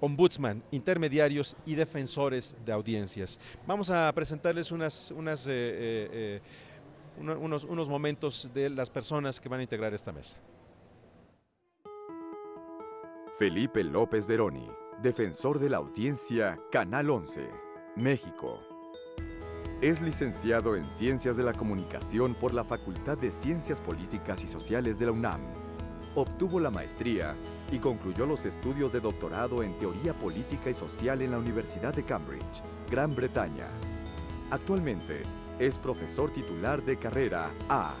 ombudsman, intermediarios y defensores de audiencias. Vamos a presentarles unos momentos de las personas que van a integrar esta mesa. Felipe López Veneroni, defensor de la audiencia, Canal 11, México. Es licenciado en Ciencias de la Comunicación por la Facultad de Ciencias Políticas y Sociales de la UNAM. Obtuvo la maestría y concluyó los estudios de doctorado en Teoría Política y Social en la Universidad de Cambridge, Gran Bretaña. Actualmente es profesor titular de carrera A,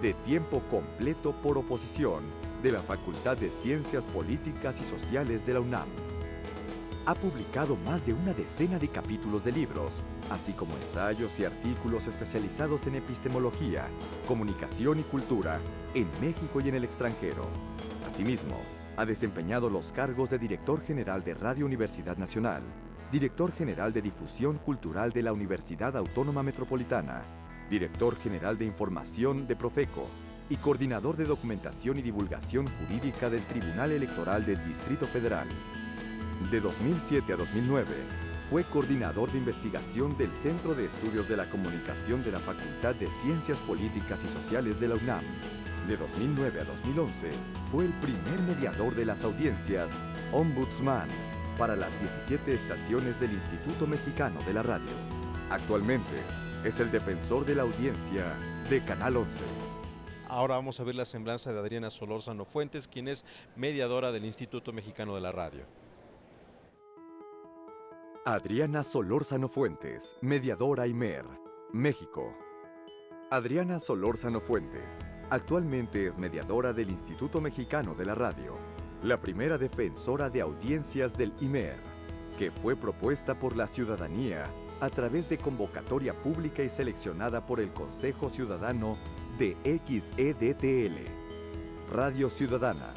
de tiempo completo por oposición, de la Facultad de Ciencias Políticas y Sociales de la UNAM. Ha publicado más de una decena de capítulos de libros, así como ensayos y artículos especializados en epistemología, comunicación y cultura en México y en el extranjero. Asimismo, ha desempeñado los cargos de Director General de Radio Universidad Nacional, Director General de Difusión Cultural de la Universidad Autónoma Metropolitana, Director General de Información de Profeco y Coordinador de Documentación y Divulgación Jurídica del Tribunal Electoral del Distrito Federal. De 2007 a 2009, fue coordinador de investigación del Centro de Estudios de la Comunicación de la Facultad de Ciencias Políticas y Sociales de la UNAM. De 2009 a 2011, fue el primer mediador de las audiencias, ombudsman, para las 17 estaciones del Instituto Mexicano de la Radio. Actualmente, es el defensor de la audiencia de Canal 11. Ahora vamos a ver la semblanza de Adriana Solórzano Fuentes, quien es mediadora del Instituto Mexicano de la Radio. Adriana Solórzano Fuentes, mediadora IMER, México. Adriana Solórzano Fuentes actualmente es mediadora del Instituto Mexicano de la Radio, la primera defensora de audiencias del IMER, que fue propuesta por la ciudadanía a través de convocatoria pública y seleccionada por el Consejo Ciudadano de XEDTL, Radio Ciudadana,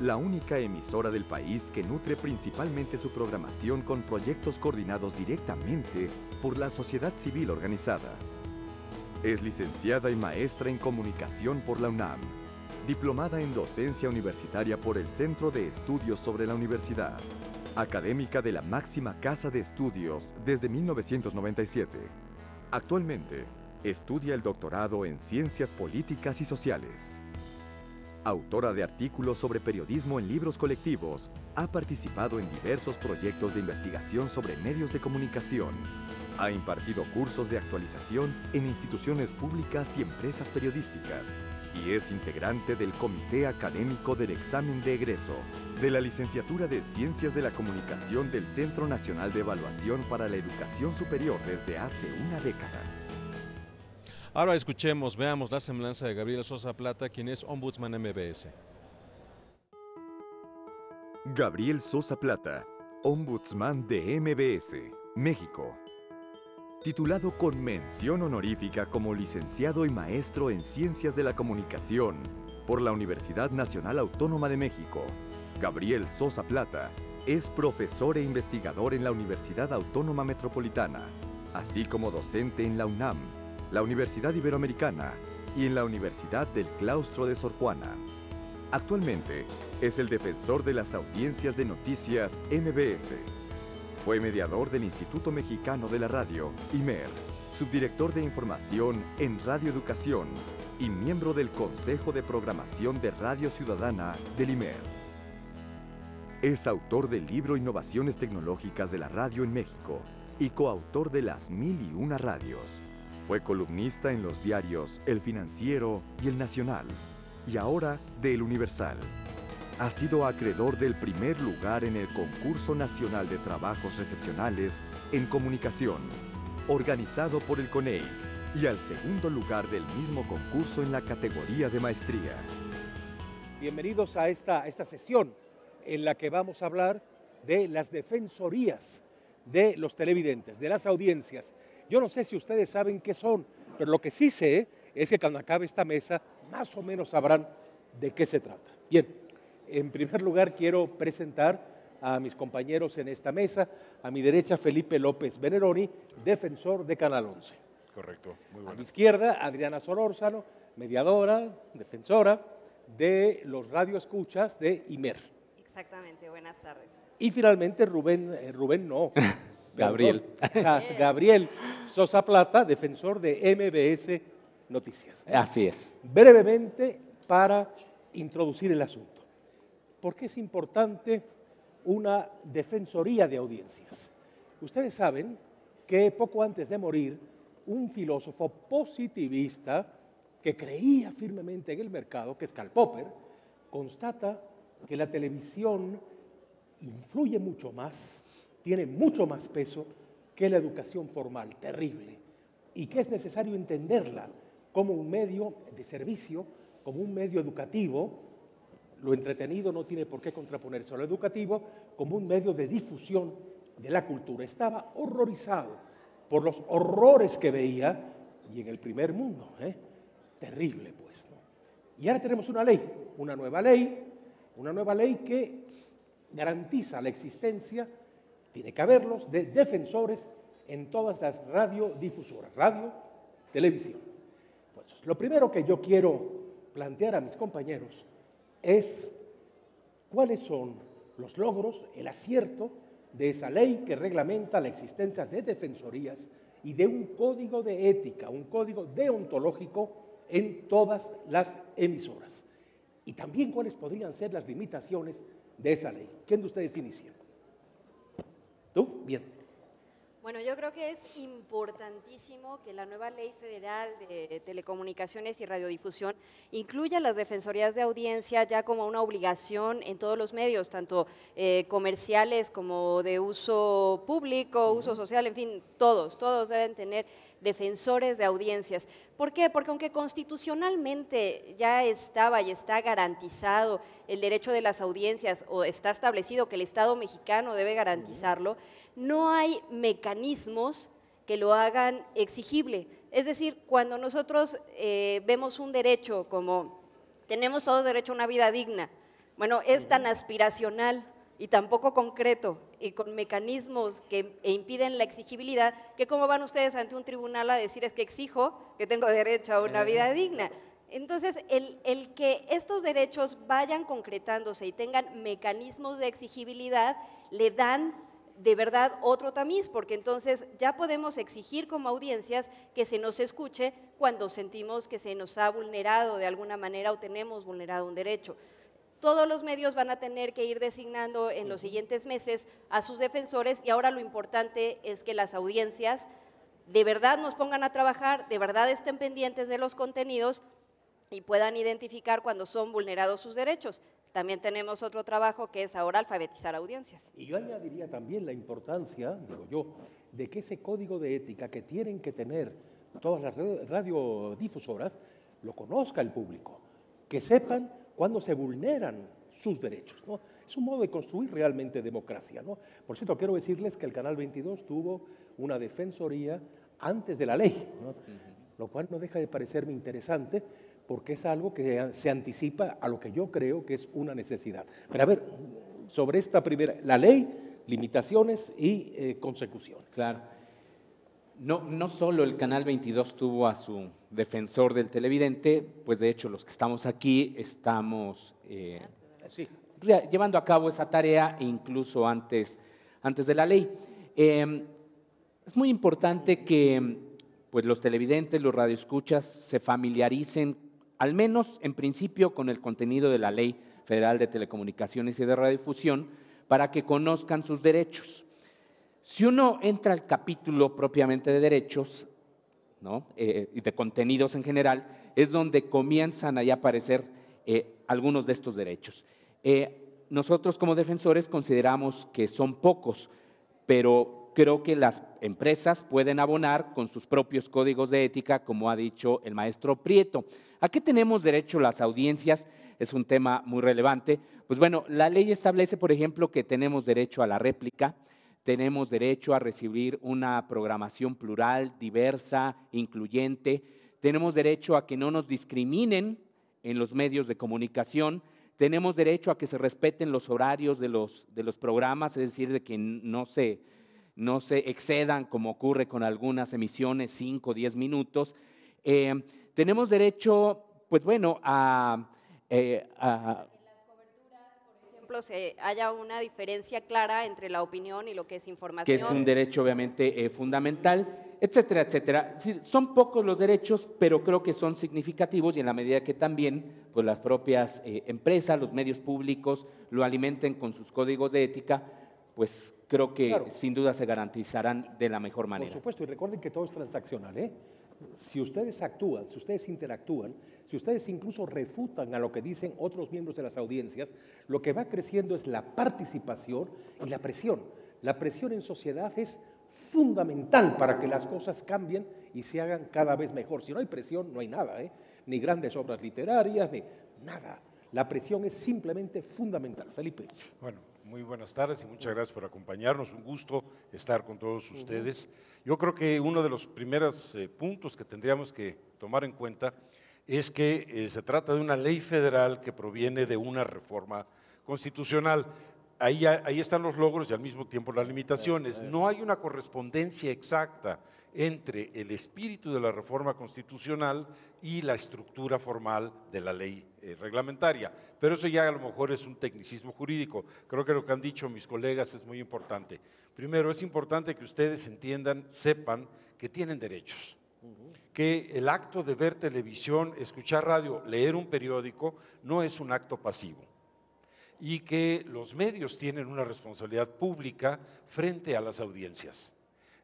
la única emisora del país que nutre principalmente su programación con proyectos coordinados directamente por la sociedad civil organizada. Es licenciada y maestra en comunicación por la UNAM, diplomada en docencia universitaria por el Centro de Estudios sobre la Universidad, académica de la máxima casa de estudios desde 1997. Actualmente, estudia el doctorado en Ciencias Políticas y Sociales. Autora de artículos sobre periodismo en libros colectivos, ha participado en diversos proyectos de investigación sobre medios de comunicación. Ha impartido cursos de actualización en instituciones públicas y empresas periodísticas y es integrante del Comité Académico del Examen de Egreso de la Licenciatura de Ciencias de la Comunicación del Centro Nacional de Evaluación para la Educación Superior desde hace una década. Ahora escuchemos, veamos la semblanza de Gabriel Sosa Plata, quien es ombudsman MBS. Gabriel Sosa Plata, ombudsman de MBS, México. Titulado con mención honorífica como licenciado y maestro en Ciencias de la Comunicación por la Universidad Nacional Autónoma de México, Gabriel Sosa Plata es profesor e investigador en la Universidad Autónoma Metropolitana, así como docente en la UNAM, la Universidad Iberoamericana y en la Universidad del Claustro de Sor Juana. Actualmente es el defensor de las audiencias de Noticias MVS. Fue mediador del Instituto Mexicano de la Radio, IMER, subdirector de información en radioeducación y miembro del Consejo de Programación de Radio Ciudadana del IMER. Es autor del libro Innovaciones Tecnológicas de la Radio en México y coautor de Las 1001 Radios. Fue columnista en los diarios El Financiero y El Nacional, y ahora de El Universal. Ha sido acreedor del primer lugar en el Concurso Nacional de Trabajos Recepcionales en Comunicación, organizado por el CONEI, y al segundo lugar del mismo concurso en la categoría de maestría. Bienvenidos a esta sesión en la que vamos a hablar de las defensorías de los televidentes, de las audiencias. Yo no sé si ustedes saben qué son, pero lo que sí sé es que cuando acabe esta mesa, más o menos sabrán de qué se trata. Bien, en primer lugar quiero presentar a mis compañeros en esta mesa. A mi derecha, Felipe López Veneroni, defensor de Canal 11. Correcto, muy bueno. A mi izquierda, Adriana Solórzano, mediadora, defensora de los radioescuchas de IMER. Exactamente, buenas tardes. Y finalmente Gabriel Sosa Plata, defensor de MBS Noticias. Así es. Brevemente, para introducir el asunto, ¿por qué es importante una defensoría de audiencias? Ustedes saben que poco antes de morir, un filósofo positivista que creía firmemente en el mercado, que es Karl Popper, constata que la televisión influye mucho más, tiene mucho más peso que la educación formal, terrible, y que es necesario entenderla como un medio de servicio, como un medio educativo. Lo entretenido no tiene por qué contraponerse a lo educativo, como un medio de difusión de la cultura. Estaba horrorizado por los horrores que veía, y en el primer mundo, terrible pues, ¿no? Y ahora tenemos una ley, una nueva ley que garantiza la existencia, tiene que haberlos, de defensores en todas las radiodifusoras, radio, televisión. Pues, lo primero que yo quiero plantear a mis compañeros es cuáles son los logros, el acierto de esa ley que reglamenta la existencia de defensorías y de un código de ética, un código deontológico en todas las emisoras. Y también cuáles podrían ser las limitaciones de esa ley. ¿Quién de ustedes inicia? ¿Tú? Bien. Bueno, yo creo que es importantísimo que la nueva Ley Federal de Telecomunicaciones y Radiodifusión incluya las defensorías de audiencia ya como una obligación en todos los medios, tanto comerciales como de uso público, uso social, en fin, todos deben tener defensores de audiencias. ¿Por qué? Porque aunque constitucionalmente ya estaba y está garantizado el derecho de las audiencias o está establecido que el Estado mexicano debe garantizarlo, no hay mecanismos que lo hagan exigible. Es decir, cuando nosotros vemos un derecho como tenemos todos derecho a una vida digna, bueno, es tan aspiracional y tan poco concreto y con mecanismos que impiden la exigibilidad, que cómo van ustedes ante un tribunal a decir es que exijo que tengo derecho a una vida digna. Entonces, el que estos derechos vayan concretándose y tengan mecanismos de exigibilidad le dan de verdad otro tamiz, porque entonces ya podemos exigir como audiencias que se nos escuche cuando sentimos que se nos ha vulnerado de alguna manera o tenemos vulnerado un derecho. Todos los medios van a tener que ir designando en los siguientes meses a sus defensores y ahora lo importante es que las audiencias de verdad nos pongan a trabajar, de verdad estén pendientes de los contenidos y puedan identificar cuando son vulnerados sus derechos. También tenemos otro trabajo que es ahora alfabetizar audiencias. Y yo añadiría también la importancia, digo yo, de que ese código de ética que tienen que tener todas las radiodifusoras lo conozca el público, que sepan cuando se vulneran sus derechos, ¿no? Es un modo de construir realmente democracia, ¿no? Por cierto, quiero decirles que el Canal 22 tuvo una defensoría antes de la ley, ¿no? Lo cual no deja de parecerme interesante, porque es algo que se anticipa a lo que yo creo que es una necesidad. Pero a ver, sobre esta primera, la ley, limitaciones y consecuciones. Claro. No solo el Canal 22 tuvo a su defensor del televidente, pues de hecho los que estamos aquí estamos llevando a cabo esa tarea incluso antes de la ley. Es muy importante que pues, los televidentes, los radioescuchas se familiaricen al menos en principio con el contenido de la Ley Federal de Telecomunicaciones y de Radiodifusión para que conozcan sus derechos. Si uno entra al capítulo propiamente de derechos, ¿no? Y de contenidos en general, es donde comienzan a aparecer algunos de estos derechos. Nosotros como defensores consideramos que son pocos, pero creo que las empresas pueden abonar con sus propios códigos de ética, como ha dicho el maestro Prieto. ¿A qué tenemos derecho las audiencias? Es un tema muy relevante. Pues bueno, la ley establece, por ejemplo, que tenemos derecho a la réplica, tenemos derecho a recibir una programación plural, diversa, incluyente, tenemos derecho a que no nos discriminen en los medios de comunicación, tenemos derecho a que se respeten los horarios de los programas, es decir, de que no se excedan, como ocurre con algunas emisiones, 5 o 10 minutos. Tenemos derecho, pues bueno, a ejemplo, se haya una diferencia clara entre la opinión y lo que es información. Que es un derecho obviamente fundamental, etcétera, etcétera. Es decir, son pocos los derechos, pero creo que son significativos y en la medida que también pues, las propias empresas, los medios públicos lo alimenten con sus códigos de ética, pues creo que claro, sin duda se garantizarán de la mejor manera. Por supuesto, y recuerden que todo es transaccional, ¿eh? Si ustedes actúan, si ustedes interactúan, si ustedes incluso refutan a lo que dicen otros miembros de las audiencias, lo que va creciendo es la participación y la presión. La presión en sociedad es fundamental para que las cosas cambien y se hagan cada vez mejor. Si no hay presión, no hay nada, ¿eh? Ni grandes obras literarias, ni nada. La presión es simplemente fundamental. Felipe. Bueno, muy buenas tardes y muchas gracias por acompañarnos. Un gusto estar con todos ustedes. Yo creo que uno de los primeros puntos que tendríamos que tomar en cuenta es que se trata de una ley federal que proviene de una reforma constitucional. Ahí están los logros y al mismo tiempo las limitaciones. No hay una correspondencia exacta entre el espíritu de la reforma constitucional y la estructura formal de la ley reglamentaria, pero eso ya a lo mejor es un tecnicismo jurídico. Creo que lo que han dicho mis colegas es muy importante. Primero, es importante que ustedes entiendan, sepan que tienen derechos. Que el acto de ver televisión, escuchar radio, leer un periódico no es un acto pasivo y que los medios tienen una responsabilidad pública frente a las audiencias.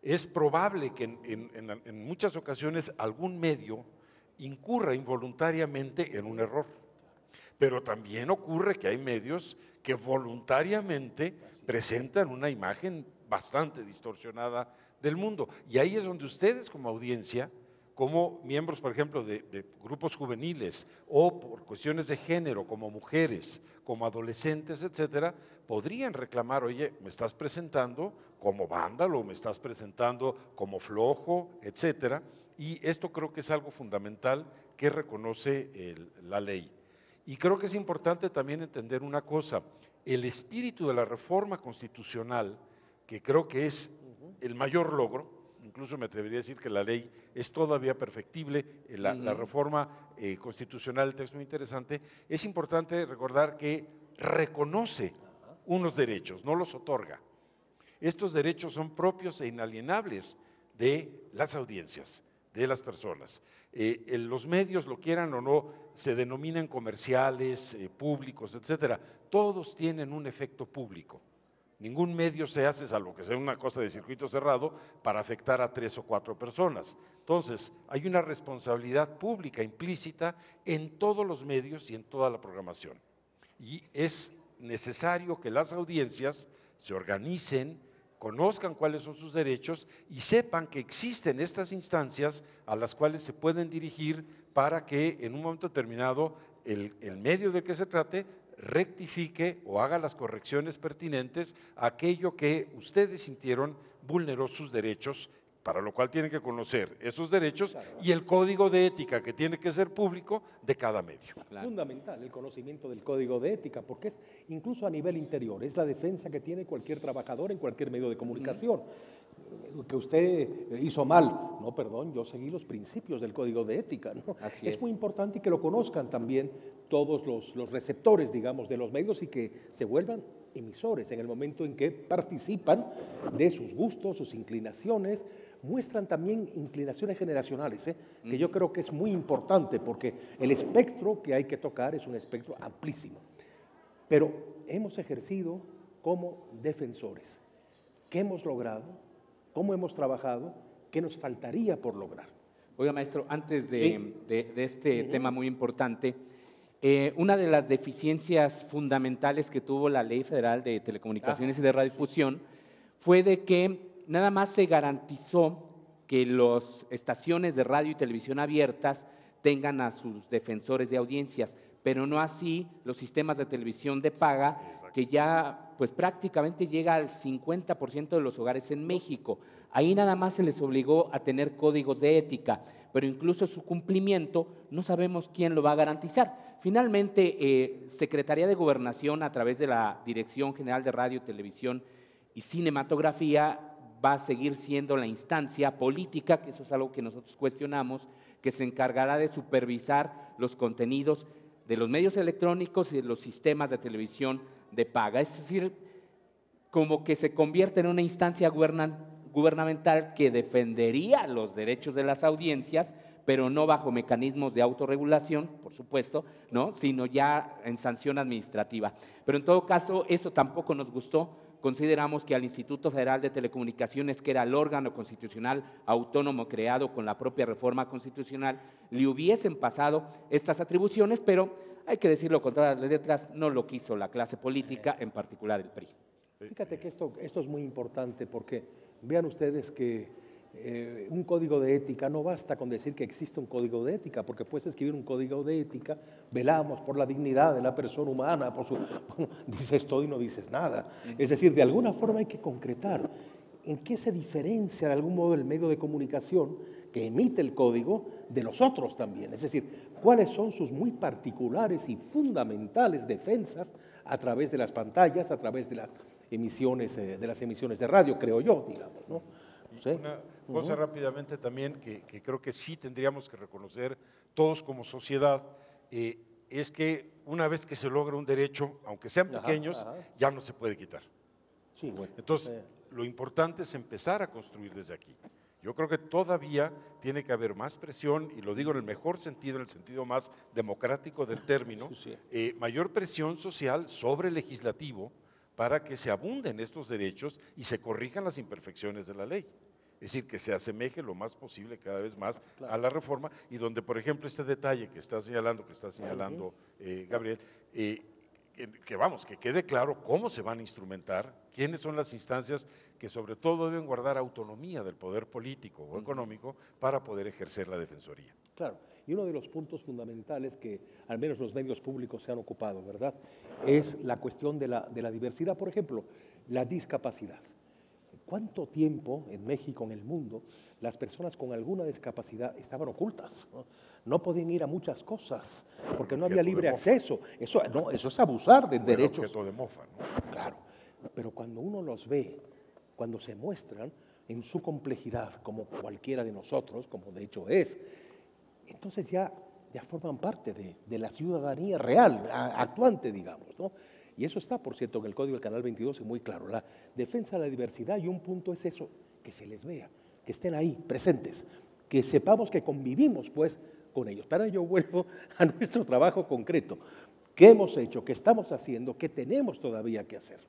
Es probable que en muchas ocasiones algún medio incurra involuntariamente en un error, pero también ocurre que hay medios que voluntariamente presentan una imagen bastante distorsionada del mundo. Y ahí es donde ustedes como audiencia, como miembros, por ejemplo, de grupos juveniles o por cuestiones de género, como mujeres, como adolescentes, etcétera, podrían reclamar, oye, me estás presentando como vándalo, me estás presentando como flojo, etcétera. Y esto creo que es algo fundamental que reconoce la ley. Y creo que es importante también entender una cosa, el espíritu de la reforma constitucional, que creo que es el mayor logro, incluso me atrevería a decir que la ley es todavía perfectible, la reforma constitucional, el texto muy interesante, es importante recordar que reconoce unos derechos, no los otorga. Estos derechos son propios e inalienables de las audiencias, de las personas. Los medios, lo quieran o no, se denominan comerciales, públicos, etcétera. Todos tienen un efecto público. Ningún medio se hace, salvo que sea una cosa de circuito cerrado, para afectar a 3 o 4 personas. Entonces, hay una responsabilidad pública implícita en todos los medios y en toda la programación. Y es necesario que las audiencias se organicen, conozcan cuáles son sus derechos y sepan que existen estas instancias a las cuales se pueden dirigir para que en un momento determinado el medio del que se trate rectifique o haga las correcciones pertinentes a aquello que ustedes sintieron vulneró sus derechos, para lo cual tienen que conocer esos derechos y el código de ética que tiene que ser público de cada medio. Claro. Fundamental el conocimiento del código de ética, porque es incluso a nivel interior, es la defensa que tiene cualquier trabajador en cualquier medio de comunicación. Que usted hizo mal, no, perdón, yo seguí los principios del código de ética, ¿no? Así es muy importante que lo conozcan también todos los receptores, digamos, de los medios y que se vuelvan emisores en el momento en que participan de sus gustos, sus inclinaciones, muestran también inclinaciones generacionales, ¿eh? Que yo creo que es muy importante porque el espectro que hay que tocar es un espectro amplísimo, pero hemos ejercido como defensores. ¿Qué hemos logrado? ¿Cómo hemos trabajado? ¿Qué nos faltaría por lograr? Oiga, maestro, antes de este tema muy importante, una de las deficiencias fundamentales que tuvo la Ley Federal de Telecomunicaciones y de Radiodifusión fue de que nada más se garantizó que las estaciones de radio y televisión abiertas tengan a sus defensores de audiencias, pero no así los sistemas de televisión de paga, que ya pues prácticamente llega al 50% de los hogares en México. Ahí nada más se les obligó a tener códigos de ética, pero incluso su cumplimiento no sabemos quién lo va a garantizar. Finalmente, Secretaría de Gobernación, a través de la Dirección General de Radio, Televisión y Cinematografía, va a seguir siendo la instancia política, que eso es algo que nosotros cuestionamos, que se encargará de supervisar los contenidos de los medios electrónicos y de los sistemas de televisión de paga. Es decir, como que se convierte en una instancia gubernamental que defendería los derechos de las audiencias, pero no bajo mecanismos de autorregulación, por supuesto, ¿no?, sino ya en sanción administrativa. Pero en todo caso, eso tampoco nos gustó. Consideramos que al Instituto Federal de Telecomunicaciones, que era el órgano constitucional autónomo creado con la propia reforma constitucional, le hubiesen pasado estas atribuciones, pero hay que decirlo con todas las letras, no lo quiso la clase política, en particular el PRI. Fíjate que esto es muy importante porque vean ustedes que un código de ética, no basta con decir que existe un código de ética, porque puedes escribir un código de ética, velamos por la dignidad de la persona humana, bueno, dices todo y no dices nada. Es decir, de alguna forma hay que concretar en qué se diferencia de algún modo el medio de comunicación que emite el código de los otros también. Es decir, cuáles son sus muy particulares y fundamentales defensas a través de las pantallas, a través de las emisiones de radio, creo yo, digamos, ¿no? Sí. Una cosa rápidamente también que creo que sí tendríamos que reconocer todos como sociedad, es que una vez que se logra un derecho, aunque sean pequeños, ya no se puede quitar. Sí, bueno, entonces, lo importante es empezar a construir desde aquí. Yo creo que todavía tiene que haber más presión, y lo digo en el mejor sentido, en el sentido más democrático del término, mayor presión social sobre el legislativo para que se abunden estos derechos y se corrijan las imperfecciones de la ley. Es decir, que se asemeje lo más posible cada vez más a la reforma, y donde, por ejemplo, este detalle que está señalando Gabriel, que quede claro cómo se van a instrumentar, quiénes son las instancias que sobre todo deben guardar autonomía del poder político o económico para poder ejercer la defensoría. Claro, y uno de los puntos fundamentales que al menos los medios públicos se han ocupado, ¿verdad?, es la cuestión de la diversidad. Por ejemplo, la discapacidad. ¿Cuánto tiempo en México, en el mundo, las personas con alguna discapacidad estaban ocultas, ¿no? No podían ir a muchas cosas porque no había libre acceso. Eso es abusar de derechos. Objeto de mofa, ¿no? Claro, pero cuando uno los ve, cuando se muestran en su complejidad, como cualquiera de nosotros, como de hecho es, entonces ya forman parte de la ciudadanía real, actuante, digamos, ¿no? Y eso está, por cierto, en el Código del Canal 22, es muy claro, la defensa de la diversidad, y un punto es eso, que se les vea, que estén ahí, presentes, que sepamos que convivimos, pues, con ellos. Para ello vuelvo a nuestro trabajo concreto. ¿Qué hemos hecho? ¿Qué estamos haciendo? ¿Qué tenemos todavía que hacer?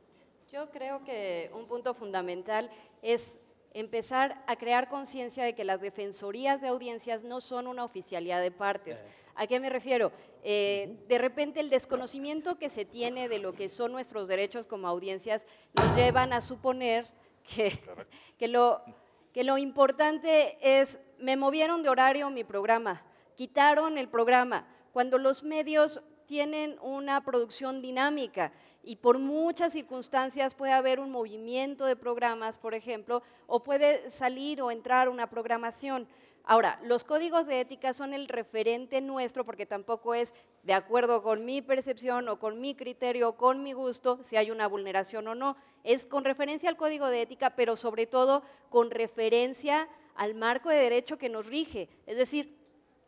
Yo creo que un punto fundamental es empezar a crear conciencia de que las defensorías de audiencias no son una oficialidad de partes. ¿A qué me refiero? De repente el desconocimiento que se tiene de lo que son nuestros derechos como audiencias nos llevan a suponer que lo importante es, me movieron de horario mi programa, quitaron el programa, cuando los medios tienen una producción dinámica y por muchas circunstancias puede haber un movimiento de programas, por ejemplo, o puede salir o entrar una programación. Ahora, los códigos de ética son el referente nuestro porque tampoco es de acuerdo con mi percepción o con mi criterio o con mi gusto si hay una vulneración o no. Es con referencia al código de ética, pero sobre todo con referencia al marco de derecho que nos rige, es decir,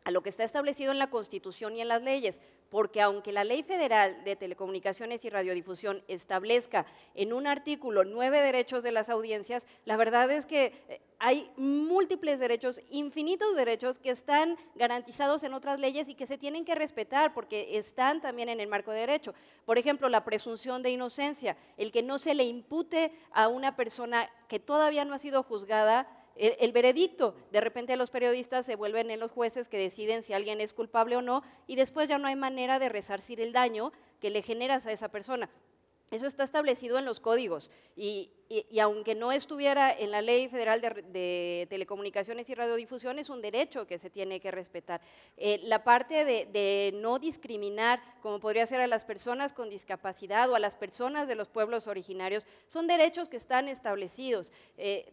a lo que está establecido en la Constitución y en las leyes, porque aunque la Ley Federal de Telecomunicaciones y Radiodifusión establezca en un artículo 9 derechos de las audiencias, la verdad es que hay múltiples derechos, infinitos derechos que están garantizados en otras leyes y que se tienen que respetar porque están también en el marco de derecho. Por ejemplo, la presunción de inocencia, el que no se le impute a una persona que todavía no ha sido juzgada el veredicto. De repente los periodistas se vuelven en los jueces que deciden si alguien es culpable o no, y después ya no hay manera de resarcir el daño que le generas a esa persona. Eso está establecido en los códigos, y aunque no estuviera en la Ley Federal de Telecomunicaciones y Radiodifusión, es un derecho que se tiene que respetar. La parte de no discriminar, como podría ser a las personas con discapacidad o a las personas de los pueblos originarios, son derechos que están establecidos.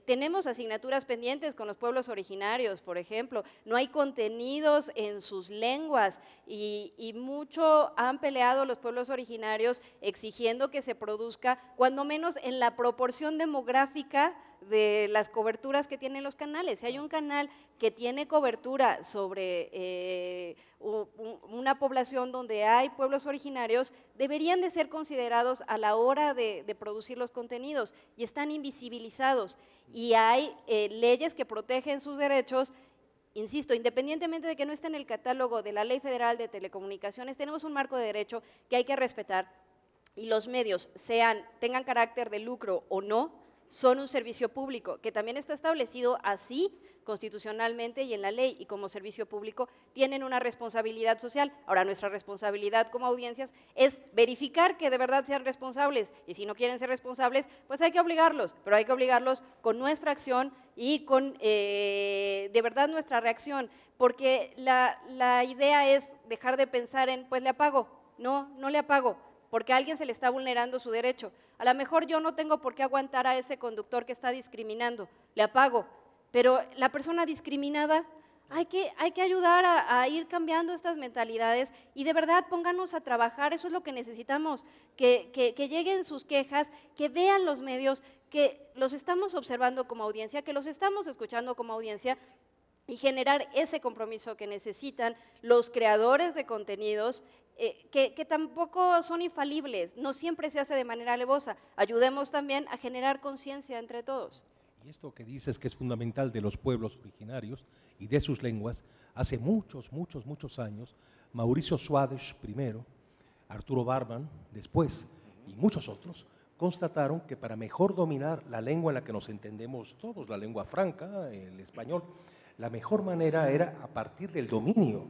Tenemos asignaturas pendientes con los pueblos originarios, por ejemplo, no hay contenidos en sus lenguas, y mucho han peleado los pueblos originarios exigiendo que se produzca, cuando menos en la proporción cuestión demográfica de las coberturas que tienen los canales. Si hay un canal que tiene cobertura sobre una población donde hay pueblos originarios, deberían de ser considerados a la hora de producir los contenidos y están invisibilizados. Y hay leyes que protegen sus derechos. Insisto, independientemente de que no esté en el catálogo de la Ley Federal de Telecomunicaciones, tenemos un marco de derecho que hay que respetar, y los medios, tengan carácter de lucro o no, son un servicio público, que también está establecido así constitucionalmente y en la ley, y como servicio público tienen una responsabilidad social. Ahora, nuestra responsabilidad como audiencias es verificar que de verdad sean responsables, y si no quieren ser responsables, pues hay que obligarlos, pero hay que obligarlos con nuestra acción y con de verdad nuestra reacción, porque la idea es dejar de pensar en, pues le apago, no le apago, porque a alguien se le está vulnerando su derecho. A lo mejor yo no tengo por qué aguantar a ese conductor que está discriminando, le apago, pero la persona discriminada hay que ayudar a ir cambiando estas mentalidades, y de verdad pónganos a trabajar, eso es lo que necesitamos, que lleguen sus quejas, que vean los medios, que los estamos observando como audiencia, que los estamos escuchando como audiencia, y generar ese compromiso que necesitan los creadores de contenidos, que tampoco son infalibles, no siempre se hace de manera alevosa. Ayudemos también a generar conciencia entre todos. Y esto que dices que es fundamental de los pueblos originarios y de sus lenguas, hace muchos años, Mauricio Swadesh primero, Arturo Barban después y muchos otros, constataron que para mejor dominar la lengua en la que nos entendemos todos, la lengua franca, el español, la mejor manera era a partir del dominio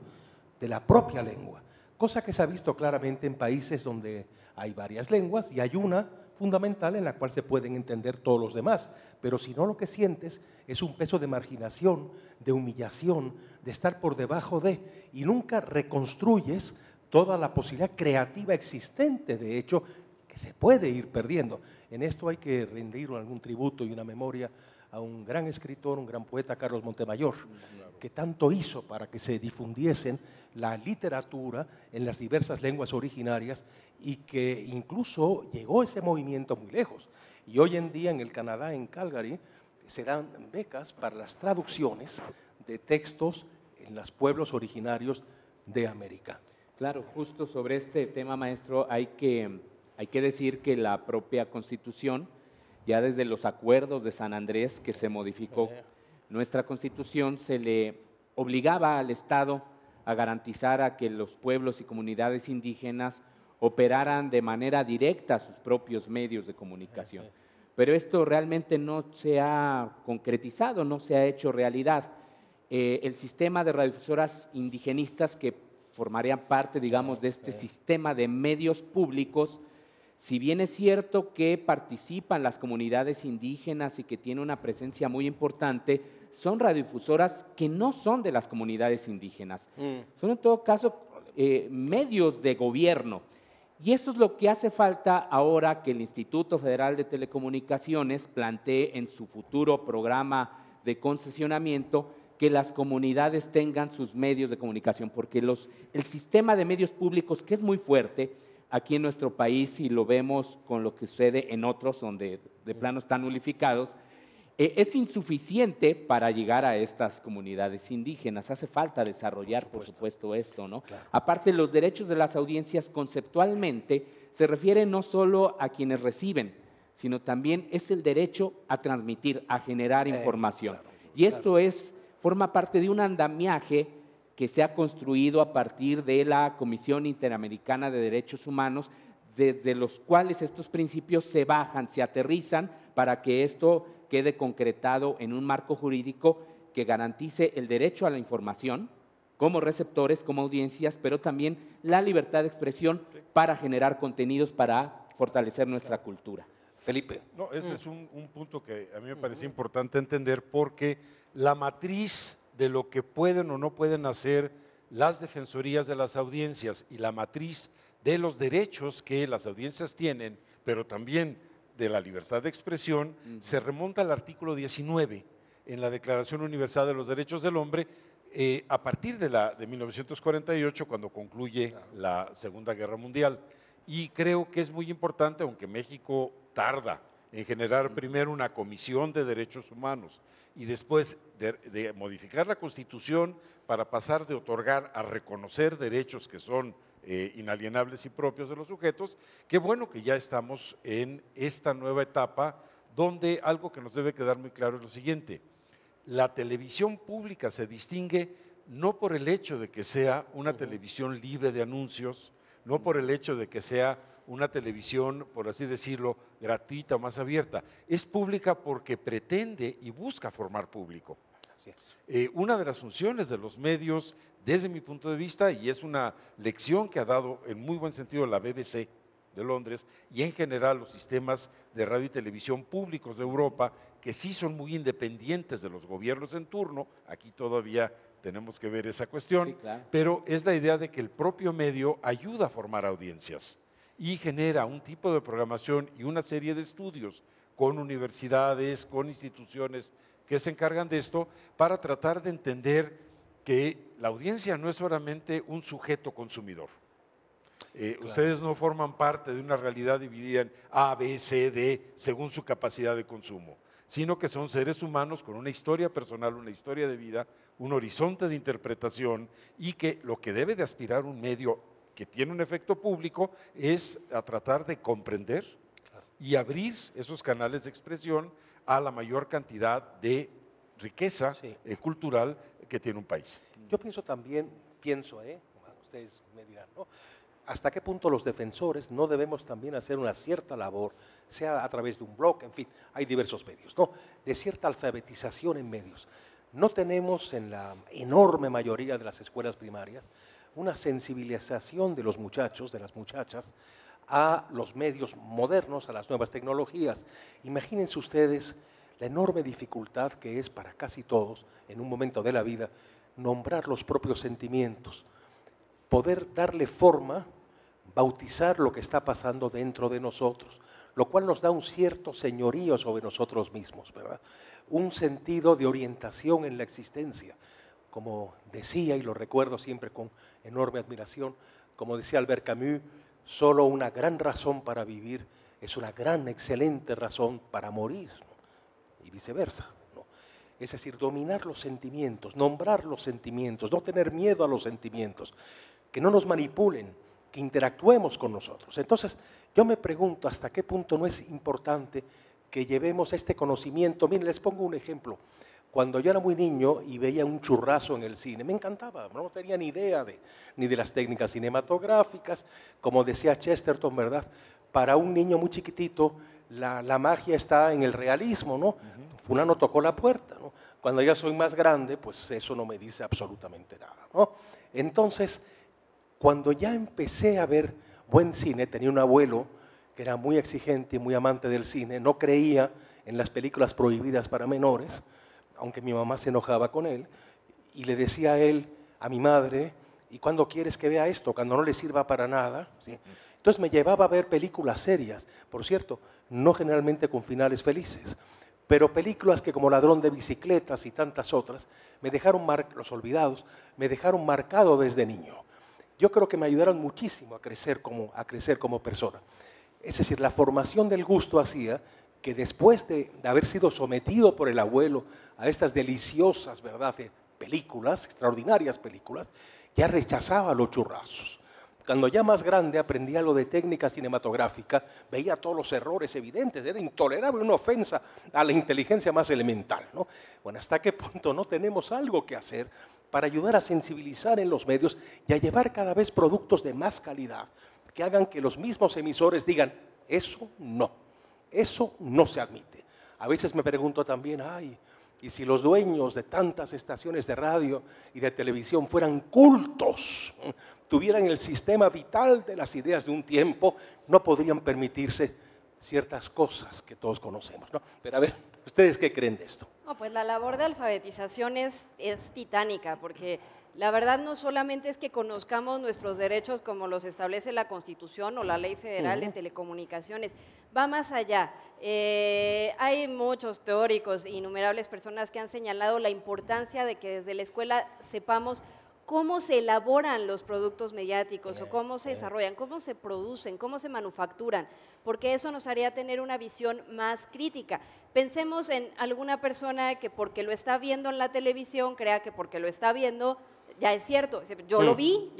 de la propia lengua. Cosa que se ha visto claramente en países donde hay varias lenguas y hay una fundamental en la cual se pueden entender todos los demás, pero si no, lo que sientes es un peso de marginación, de humillación, de estar por debajo de, y nunca reconstruyes toda la posibilidad creativa existente, de hecho, que se puede ir perdiendo. En esto hay que rendir algún tributo y una memoria a un gran escritor, un gran poeta, Carlos Montemayor, que tanto hizo para que se difundiesen la literatura en las diversas lenguas originarias, y que incluso llegó ese movimiento muy lejos. Y hoy en día en el Canadá, en Calgary, se dan becas para las traducciones de textos en los pueblos originarios de América. Claro, justo sobre este tema, maestro, hay que decir que la propia Constitución, ya desde los acuerdos de San Andrés, que se modificó nuestra Constitución, se le obligaba al Estado a garantizar a que los pueblos y comunidades indígenas operaran de manera directa sus propios medios de comunicación. Pero esto realmente no se ha concretizado, no se ha hecho realidad. El sistema de radiodifusoras indigenistas, que formarían parte, digamos, de este sistema de medios públicos, si bien es cierto que participan las comunidades indígenas y que tiene una presencia muy importante, son radiodifusoras que no son de las comunidades indígenas. Son en todo caso medios de gobierno. Y eso es lo que hace falta ahora que el Instituto Federal de Telecomunicaciones plantee en su futuro programa de concesionamiento que las comunidades tengan sus medios de comunicación, porque el sistema de medios públicos, que es muy fuerte aquí en nuestro país, y lo vemos con lo que sucede en otros donde de plano están nulificados, es insuficiente para llegar a estas comunidades indígenas. Hace falta desarrollar, por supuesto esto, ¿no? Claro. Aparte, los derechos de las audiencias conceptualmente se refieren no solo a quienes reciben, sino también es el derecho a transmitir, a generar información. Claro, y esto forma parte de un andamiaje que se ha construido a partir de la Comisión Interamericana de Derechos Humanos, desde los cuales estos principios se bajan, se aterrizan, para que esto quede concretado en un marco jurídico que garantice el derecho a la información como receptores, como audiencias, pero también la libertad de expresión para generar contenidos, para fortalecer nuestra cultura. Felipe. No, ese es un punto que a mí me parece importante entender, porque la matriz de lo que pueden o no pueden hacer las defensorías de las audiencias y la matriz de los derechos que las audiencias tienen, pero también de la libertad de expresión, se remonta al artículo 19 en la Declaración Universal de los Derechos del Hombre, a partir de 1948, cuando concluye la Segunda Guerra Mundial. Y creo que es muy importante, aunque México tarda en generar primero una comisión de derechos humanos y después de modificar la Constitución para pasar de otorgar a reconocer derechos que son inalienables y propios de los sujetos. Qué bueno que ya estamos en esta nueva etapa, donde algo que nos debe quedar muy claro es lo siguiente: la televisión pública se distingue no por el hecho de que sea una televisión libre de anuncios, no por el hecho de que sea una televisión, por así decirlo, gratuita o más abierta. Es pública porque pretende y busca formar público. Así es. Una de las funciones de los medios, desde mi punto de vista, y es una lección que ha dado en muy buen sentido la BBC de Londres y en general los sistemas de radio y televisión públicos de Europa, que sí son muy independientes de los gobiernos en turno, aquí todavía tenemos que ver esa cuestión, sí, claro, pero es la idea de que el propio medio ayuda a formar audiencias y genera un tipo de programación y una serie de estudios con universidades, con instituciones que se encargan de esto, para tratar de entender que la audiencia no es solamente un sujeto consumidor. Claro. Ustedes no forman parte de una realidad dividida en A, B, C, D, según su capacidad de consumo, sino que son seres humanos con una historia personal, una historia de vida, un horizonte de interpretación, y que lo que debe de aspirar un medio que tiene un efecto público es a tratar de comprender y abrir esos canales de expresión a la mayor cantidad de riqueza cultural que tiene un país. Yo pienso también, ustedes me dirán, ¿no?, hasta qué punto los defensores no debemos también hacer una cierta labor, sea a través de un blog, en fin, hay diversos medios, ¿no?, de cierta alfabetización en medios. No tenemos en la enorme mayoría de las escuelas primarias una sensibilización de los muchachos, de las muchachas, a los medios modernos, a las nuevas tecnologías. Imagínense ustedes la enorme dificultad que es para casi todos, en un momento de la vida, nombrar los propios sentimientos, poder darle forma, bautizar lo que está pasando dentro de nosotros, lo cual nos da un cierto señorío sobre nosotros mismos, ¿verdad?, un sentido de orientación en la existencia. Como decía, y lo recuerdo siempre con enorme admiración, como decía Albert Camus, solo una gran razón para vivir es una gran, excelente razón para morir, ¿no?, y viceversa, ¿no? Es decir, dominar los sentimientos, nombrar los sentimientos, no tener miedo a los sentimientos, que no nos manipulen, que interactuemos con nosotros. Entonces, yo me pregunto hasta qué punto no es importante que llevemos este conocimiento. Miren, les pongo un ejemplo. Cuando yo era muy niño y veía un churrazo en el cine, me encantaba, no tenía ni idea ni de las técnicas cinematográficas, como decía Chesterton, ¿verdad? Para un niño muy chiquitito, la magia está en el realismo, ¿no? Fulano tocó la puerta, ¿no? Cuando ya soy más grande, pues eso no me dice absolutamente nada, ¿no? Entonces, cuando ya empecé a ver buen cine, tenía un abuelo que era muy exigente y muy amante del cine, no creía en las películas prohibidas para menores, aunque mi mamá se enojaba con él, y le decía a él, a mi madre, ¿y cuándo quieres que vea esto? Cuando no le sirva para nada, ¿sí? Entonces me llevaba a ver películas serias, por cierto, no generalmente con finales felices, pero películas que, como Ladrón de Bicicletas y tantas otras, me dejaron Los Olvidados, me dejaron marcado desde niño. Yo creo que me ayudaron muchísimo a crecer como persona. Es decir, la formación del gusto hacía que después de haber sido sometido por el abuelo a estas deliciosas, ¿verdad?, películas, extraordinarias películas, ya rechazaba los churrazos. Cuando ya más grande aprendía lo de técnica cinematográfica, veía todos los errores evidentes, era intolerable, una ofensa a la inteligencia más elemental, ¿no? Bueno, ¿hasta qué punto no tenemos algo que hacer para ayudar a sensibilizar en los medios y a llevar cada vez productos de más calidad, que hagan que los mismos emisores digan, eso no? Eso no se admite. A veces me pregunto también, ay, ¿y si los dueños de tantas estaciones de radio y de televisión fueran cultos, tuvieran el sistema vital de las ideas de un tiempo, no podrían permitirse ciertas cosas que todos conocemos, ¿no? Pero a ver, ¿ustedes qué creen de esto? No, pues la labor de alfabetización es titánica, porque la verdad no solamente es que conozcamos nuestros derechos como los establece la Constitución o la Ley Federal de Telecomunicaciones, va más allá. Hay muchos teóricos, innumerables personas que han señalado la importancia de que desde la escuela sepamos cómo se elaboran los productos mediáticos o cómo se desarrollan, cómo se producen, cómo se manufacturan, porque eso nos haría tener una visión más crítica. Pensemos en alguna persona que porque lo está viendo en la televisión, crea que porque lo está viendo ya es cierto, yo lo vi,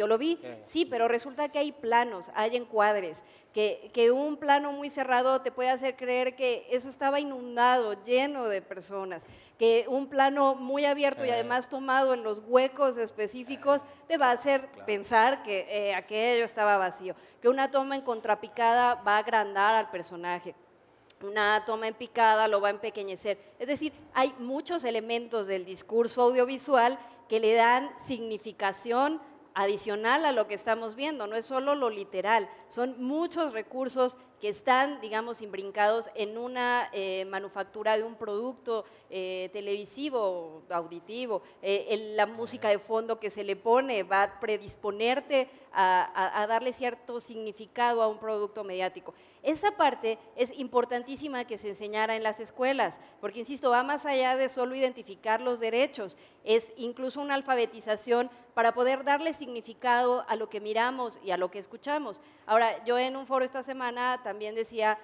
sí, pero resulta que hay planos, hay encuadres, que un plano muy cerrado te puede hacer creer que eso estaba inundado, lleno de personas, que un plano muy abierto y además tomado en los huecos específicos te va a hacer pensar que aquello estaba vacío, que una toma en contrapicada va a agrandar al personaje. Una toma en picada lo va a empequeñecer. Es decir, hay muchos elementos del discurso audiovisual que le dan significación adicional a lo que estamos viendo, no es solo lo literal, son muchos recursos que están, digamos, imbrincados en una manufactura de un producto televisivo, auditivo, la música de fondo que se le pone va a predisponerte a darle cierto significado a un producto mediático. Esa parte es importantísima que se enseñara en las escuelas, porque insisto, va más allá de solo identificar los derechos, es incluso una alfabetización para poder darle significado a lo que miramos y a lo que escuchamos. Ahora, yo en un foro esta semana también decía,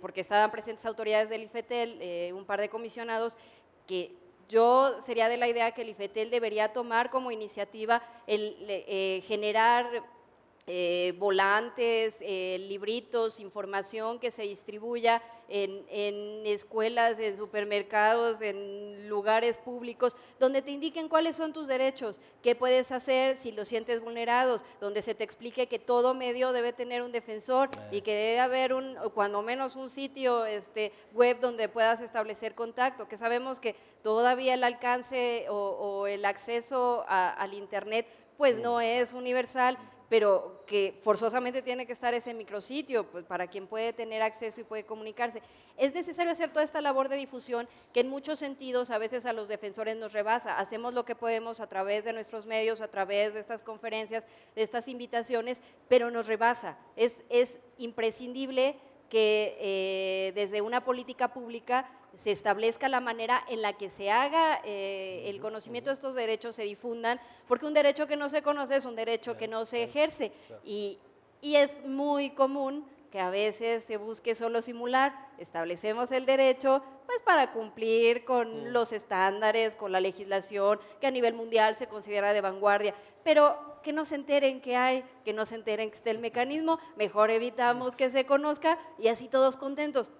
porque estaban presentes autoridades del IFETEL, un par de comisionados, que yo sería de la idea que el IFETEL debería tomar como iniciativa el generar volantes, libritos, información que se distribuya en escuelas, en supermercados, en lugares públicos, donde te indiquen cuáles son tus derechos, qué puedes hacer si los sientes vulnerados, donde se te explique que todo medio debe tener un defensor y que debe haber cuando menos un sitio web donde puedas establecer contacto, que sabemos que todavía el alcance o el acceso al Internet pues no es universal, pero que forzosamente tiene que estar ese micrositio pues, para quien puede tener acceso y puede comunicarse. Es necesario hacer toda esta labor de difusión que en muchos sentidos a veces a los defensores nos rebasa. Hacemos lo que podemos a través de nuestros medios, a través de estas conferencias, de estas invitaciones, pero nos rebasa. Es imprescindible que desde una política pública se establezca la manera en la que se haga el conocimiento de estos derechos, se difundan, porque un derecho que no se conoce es un derecho que no se ejerce y es muy común que a veces se busque solo simular, establecemos el derecho pues para cumplir con los estándares, con la legislación que a nivel mundial se considera de vanguardia, pero que no se enteren que hay, que no se enteren que está el mecanismo, mejor evitamos que se conozca y así todos contentos.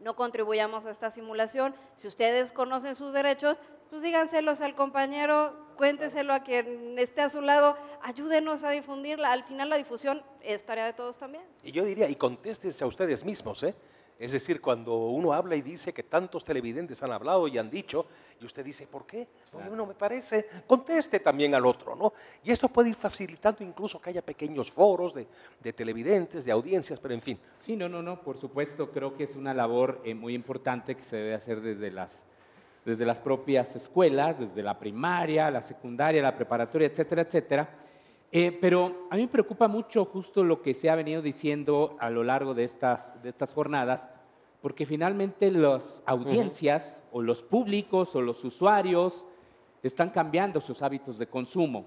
No contribuyamos a esta simulación, si ustedes conocen sus derechos, pues díganselos al compañero, cuénteselo a quien esté a su lado, ayúdenos a difundirla, al final la difusión es tarea de todos también. Y yo diría, y contéstense a ustedes mismos, es decir, cuando uno habla y dice que tantos televidentes han hablado y han dicho, y usted dice, ¿por qué? Porque uno me parece, conteste también al otro, ¿no? Y esto puede ir facilitando incluso que haya pequeños foros de televidentes, de audiencias, pero en fin. Sí, no, por supuesto, creo que es una labor muy importante que se debe hacer desde las propias escuelas, desde la primaria, la secundaria, la preparatoria, etcétera, etcétera. Pero a mí me preocupa mucho justo lo que se ha venido diciendo a lo largo de estas jornadas, porque finalmente las audiencias o los públicos o los usuarios están cambiando sus hábitos de consumo.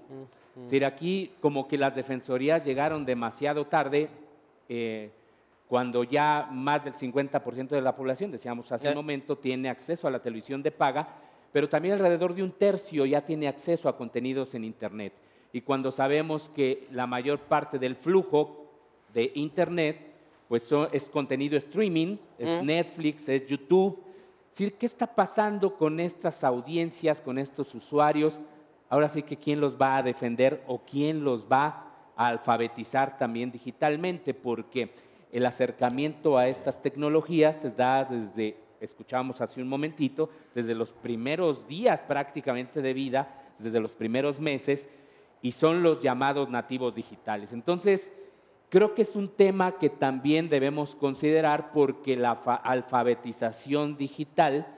Es decir, aquí como que las defensorías llegaron demasiado tarde, cuando ya más del 50% de la población, decíamos hace un momento, tiene acceso a la televisión de paga, pero también alrededor de 1/3 ya tiene acceso a contenidos en Internet. Y cuando sabemos que la mayor parte del flujo de Internet pues es contenido streaming, es Netflix, es YouTube. Es decir, ¿qué está pasando con estas audiencias, con estos usuarios? Ahora sí que ¿quién los va a defender o quién los va a alfabetizar también digitalmente? Porque el acercamiento a estas tecnologías se da desde, escuchábamos hace un momentito, desde los primeros días prácticamente de vida, desde los primeros meses, y son los llamados nativos digitales. Entonces, creo que es un tema que también debemos considerar porque la alfabetización digital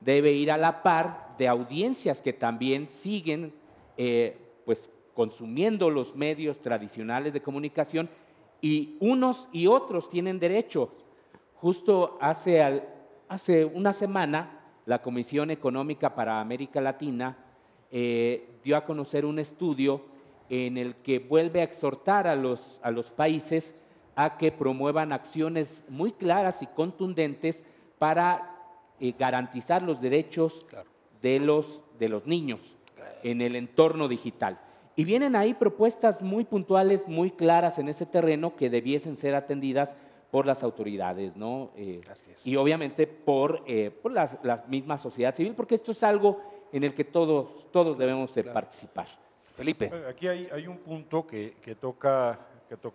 debe ir a la par de audiencias que también siguen pues, consumiendo los medios tradicionales de comunicación y unos y otros tienen derecho. Justo hace una semana, la Comisión Económica para América Latina dio a conocer un estudio en el que vuelve a exhortar a los países a que promuevan acciones muy claras y contundentes para garantizar los derechos de los niños en el entorno digital. Y vienen ahí propuestas muy puntuales, muy claras en ese terreno que debiesen ser atendidas por las autoridades, ¿no? Y obviamente por la misma sociedad civil, porque esto es algo en el que todos debemos de participar. Felipe. Aquí hay un punto que toca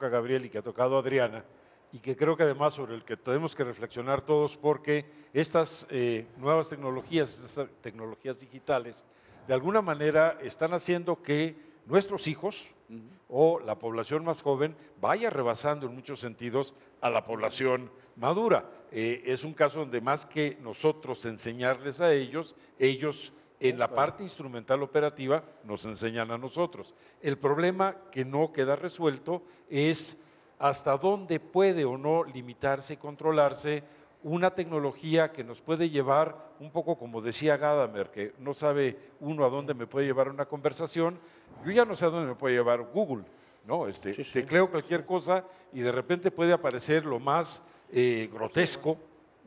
Gabriel y que ha tocado Adriana, y que creo que además sobre el que tenemos que reflexionar todos, porque estas nuevas tecnologías, estas tecnologías digitales, de alguna manera están haciendo que nuestros hijos o la población más joven vaya rebasando en muchos sentidos a la población madura. Es un caso donde más que nosotros enseñarles a ellos, ellos en la parte instrumental operativa nos enseñan a nosotros. El problema que no queda resuelto es hasta dónde puede o no limitarse y controlarse una tecnología que nos puede llevar, un poco como decía Gadamer, que no sabe uno a dónde me puede llevar una conversación. Yo ya no sé a dónde me puede llevar Google, ¿no? Tecleo cualquier cosa y de repente puede aparecer lo más grotesco,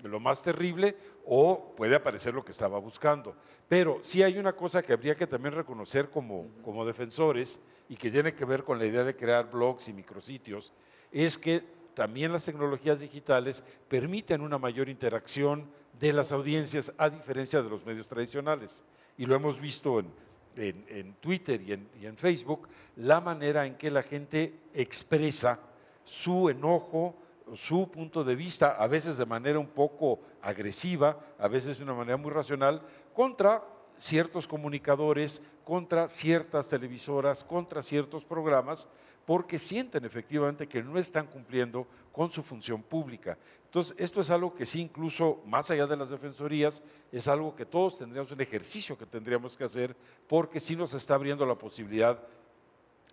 lo más terrible, o puede aparecer lo que estaba buscando. Pero sí hay una cosa que habría que también reconocer como defensores y que tiene que ver con la idea de crear blogs y micrositios, es que también las tecnologías digitales permiten una mayor interacción de las audiencias a diferencia de los medios tradicionales. Y lo hemos visto en Twitter y en Facebook, la manera en que la gente expresa su enojo, su punto de vista, a veces de manera un poco agresiva, a veces de una manera muy racional, contra ciertos comunicadores, contra ciertas televisoras, contra ciertos programas, porque sienten efectivamente que no están cumpliendo con su función pública. Entonces, esto es algo que sí, incluso más allá de las defensorías, es algo que todos tendríamos, un ejercicio que tendríamos que hacer, porque sí nos está abriendo la posibilidad,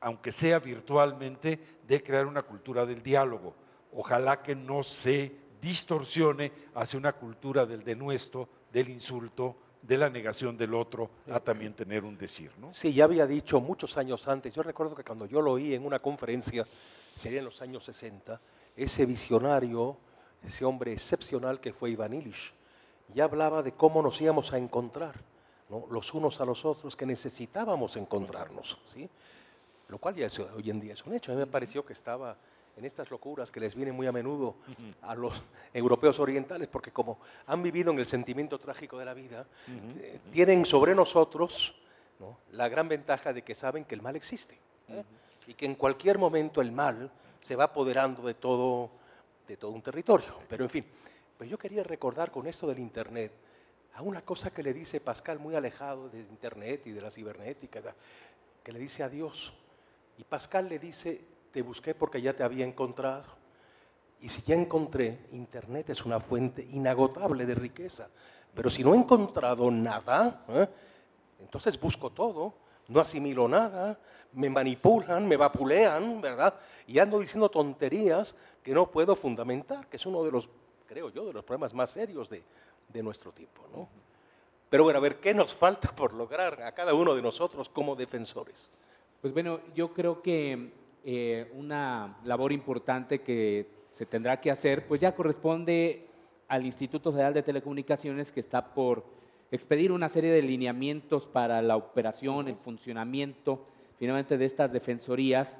aunque sea virtualmente, de crear una cultura del diálogo. Ojalá que no se distorsione hacia una cultura del denuesto, del insulto, de la negación del otro, a también tener un decir, ¿no? Sí, ya había dicho muchos años antes, yo recuerdo que cuando yo lo oí en una conferencia, sería en los años 60, ese visionario, ese hombre excepcional que fue Ivan Illich, ya hablaba de cómo nos íbamos a encontrar, ¿no?, los unos a los otros, que necesitábamos encontrarnos, ¿sí? Lo cual ya es, hoy en día es un hecho. A mí me pareció que estaba en estas locuras que les vienen muy a menudo a los europeos orientales, porque como han vivido en el sentimiento trágico de la vida, tienen sobre nosotros, ¿no?, la gran ventaja de que saben que el mal existe, ¿eh?, y que en cualquier momento el mal se va apoderando de todo un territorio. Pero en fin, pues yo quería recordar con esto del Internet a una cosa que le dice Pascal, muy alejado de Internet y de la cibernética, que le dice a Dios, y Pascal le dice: te busqué porque ya te había encontrado. Y si ya encontré, Internet es una fuente inagotable de riqueza. Pero si no he encontrado nada, entonces busco todo, no asimilo nada, me manipulan, me vapulean, ¿verdad? Y ando diciendo tonterías que no puedo fundamentar, que es uno de los, creo yo, de los problemas más serios de nuestro tiempo, ¿no? Pero bueno, a ver, ¿qué nos falta por lograr a cada uno de nosotros como defensores? Pues bueno, yo creo que una labor importante que se tendrá que hacer, pues ya corresponde al Instituto Federal de Telecomunicaciones, que está por expedir una serie de lineamientos para la operación, el funcionamiento, finalmente, de estas defensorías,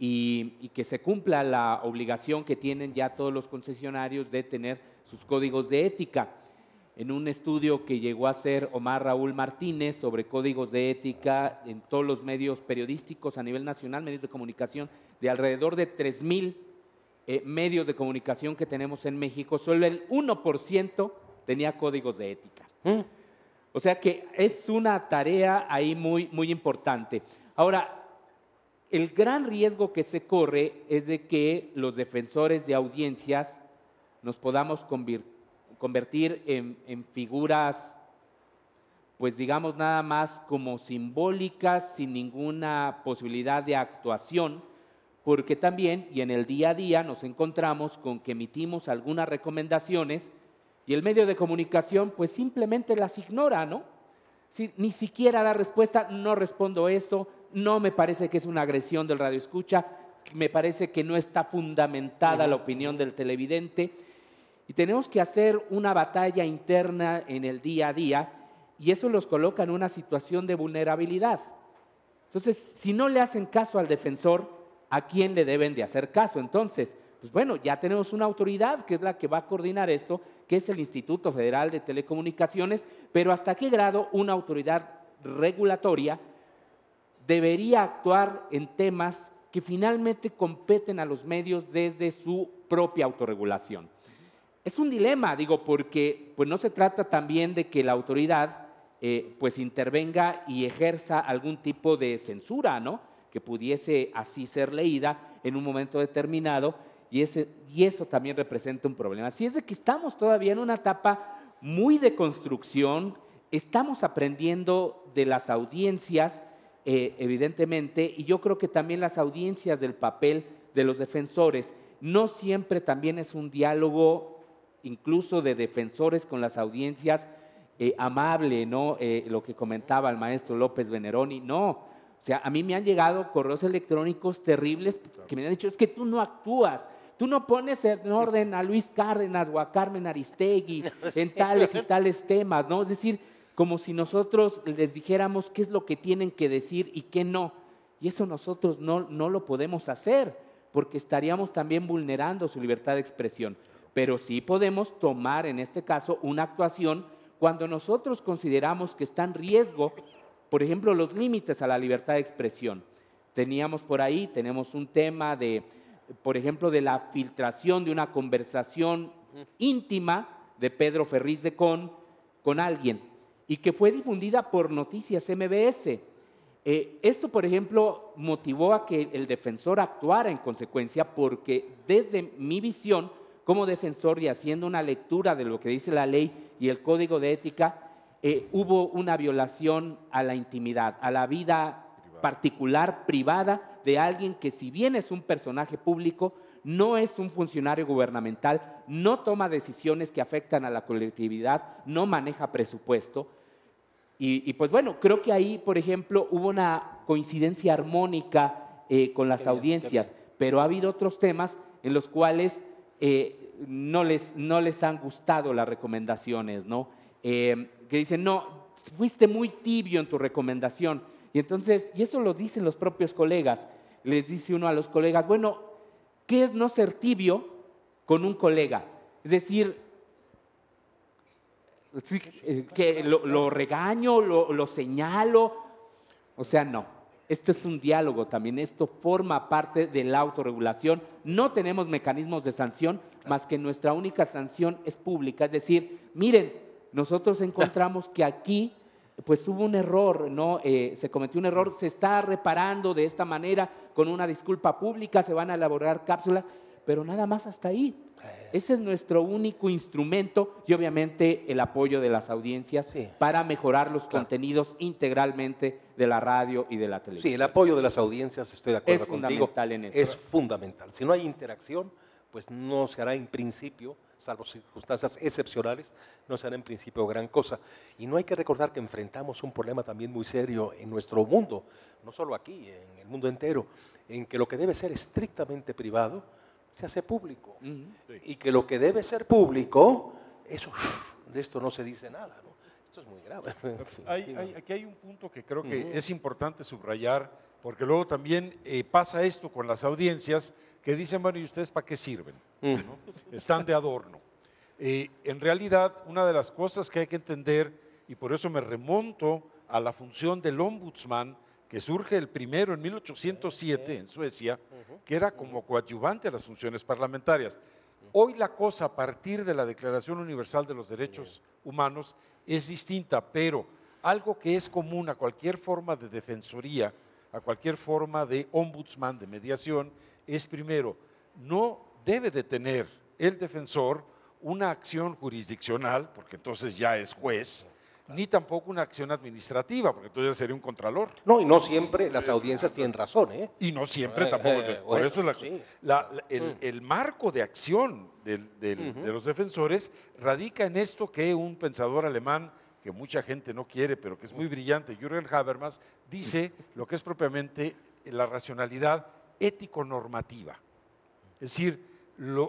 y que se cumpla la obligación que tienen ya todos los concesionarios de tener sus códigos de ética. En un estudio que llegó a hacer Omar Raúl Martínez sobre códigos de ética en todos los medios periodísticos a nivel nacional, medios de comunicación, de alrededor de 3,000 medios de comunicación que tenemos en México, solo el 1% tenía códigos de ética. O sea que es una tarea ahí muy, muy importante. Ahora, el gran riesgo que se corre es de que los defensores de audiencias nos podamos convertir en figuras, pues digamos, nada más como simbólicas, sin ninguna posibilidad de actuación, porque también, y en el día a día, nos encontramos con que emitimos algunas recomendaciones y el medio de comunicación pues simplemente las ignora, ¿no? Si ni siquiera da respuesta, no respondo esto, no me parece que es una agresión del radioescucha, me parece que no está fundamentada la opinión del televidente. Y tenemos que hacer una batalla interna en el día a día y eso los coloca en una situación de vulnerabilidad. Entonces, si no le hacen caso al defensor, ¿a quién le deben de hacer caso? Entonces, pues bueno, ya tenemos una autoridad que es la que va a coordinar esto, que es el Instituto Federal de Telecomunicaciones, pero ¿hasta qué grado una autoridad regulatoria debería actuar en temas que finalmente competen a los medios desde su propia autorregulación? Es un dilema, digo, porque pues no se trata también de que la autoridad pues intervenga y ejerza algún tipo de censura, ¿no?, que pudiese así ser leída en un momento determinado y eso también representa un problema. Así es de que estamos todavía en una etapa muy de construcción, estamos aprendiendo de las audiencias, evidentemente, y yo creo que también las audiencias del papel de los defensores. No siempre también es un diálogo, incluso de defensores con las audiencias, amable, ¿no? Lo que comentaba el maestro López Veneroni, no. O sea, a mí me han llegado correos electrónicos terribles que me han dicho, es que tú no actúas, tú no pones en orden a Luis Cárdenas o a Carmen Aristegui en tales y tales temas, ¿no? Es decir, como si nosotros les dijéramos qué es lo que tienen que decir y qué no. Y eso nosotros no lo podemos hacer, porque estaríamos también vulnerando su libertad de expresión. Pero sí podemos tomar, en este caso, una actuación cuando nosotros consideramos que está en riesgo, por ejemplo, los límites a la libertad de expresión. Tenemos un tema de, por ejemplo, de la filtración de una conversación íntima de Pedro Ferriz de Con alguien y que fue difundida por Noticias MVS. Esto, por ejemplo, motivó a que el defensor actuara en consecuencia porque desde mi visión como defensor y haciendo una lectura de lo que dice la ley y el código de ética, hubo una violación a la intimidad, a la vida particular, privada, de alguien que si bien es un personaje público, no es un funcionario gubernamental, no toma decisiones que afectan a la colectividad, no maneja presupuesto. Y pues bueno, creo que ahí, por ejemplo, hubo una coincidencia armónica con las audiencias, pero ha habido otros temas en los cuales no les han gustado las recomendaciones, ¿no? Que dicen, no, fuiste muy tibio en tu recomendación. Y entonces, y eso lo dicen los propios colegas, les dice uno a los colegas, bueno, ¿qué es no ser tibio con un colega? Es decir, que lo regaño, lo señalo, o sea, no. Este es un diálogo también, esto forma parte de la autorregulación. No tenemos mecanismos de sanción, más que nuestra única sanción es pública, es decir, miren, nosotros encontramos que aquí pues hubo un error, ¿no? Se cometió un error, se está reparando de esta manera con una disculpa pública, se van a elaborar cápsulas, pero nada más hasta ahí. Ese es nuestro único instrumento y obviamente el apoyo de las audiencias para mejorar los contenidos integralmente de la radio y de la televisión. Sí, el apoyo de las audiencias, estoy de acuerdo contigo. Es fundamental en eso. Es fundamental. Si no hay interacción, pues no se hará en principio, salvo circunstancias excepcionales, no será en principio gran cosa. Y no hay que recordar que enfrentamos un problema también muy serio en nuestro mundo, no solo aquí, en el mundo entero, en que lo que debe ser estrictamente privado se hace público. Sí. Y que lo que debe ser público, eso, de esto no se dice nada, ¿no? Esto es muy grave. Aquí hay un punto que creo que es importante subrayar, porque luego también pasa esto con las audiencias, que dicen, bueno, ¿y ustedes para qué sirven? ¿No? Están de adorno. En realidad, una de las cosas que hay que entender, y por eso me remonto a la función del ombudsman, que surge el primero en 1807 en Suecia, que era como coadyuvante a las funciones parlamentarias. Hoy la cosa, a partir de la Declaración Universal de los Derechos Humanos, es distinta, pero algo que es común a cualquier forma de defensoría, a cualquier forma de ombudsman, de mediación, es primero, no debe de tener el defensor una acción jurisdiccional, porque entonces ya es juez, ni tampoco una acción administrativa, porque entonces sería un contralor. No, y no siempre las audiencias tienen razón, ¿eh? Y no siempre tampoco. Por eso el marco de acción de los defensores radica en esto que un pensador alemán que mucha gente no quiere, pero que es muy brillante, Jürgen Habermas, dice lo que es propiamente la racionalidad ético-normativa. Es decir,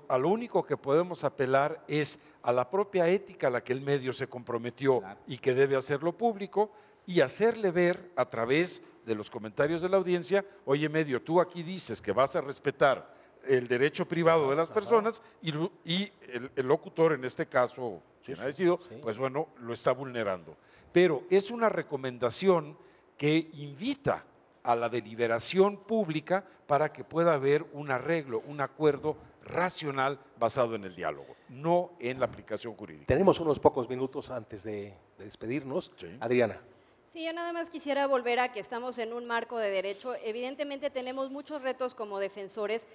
a lo único que podemos apelar es a la propia ética a la que el medio se comprometió y que debe hacerlo público, y hacerle ver a través de los comentarios de la audiencia, oye medio, tú aquí dices que vas a respetar el derecho privado de las personas y el locutor, en este caso, quien ha sido, pues bueno, lo está vulnerando. Pero es una recomendación que invita a la deliberación pública para que pueda haber un arreglo, un acuerdo racional basado en el diálogo, no en la aplicación jurídica. Tenemos unos pocos minutos antes de despedirnos. Sí. Adriana. Sí, yo nada más quisiera volver a que estamos en un marco de derecho. Evidentemente tenemos muchos retos como defensores,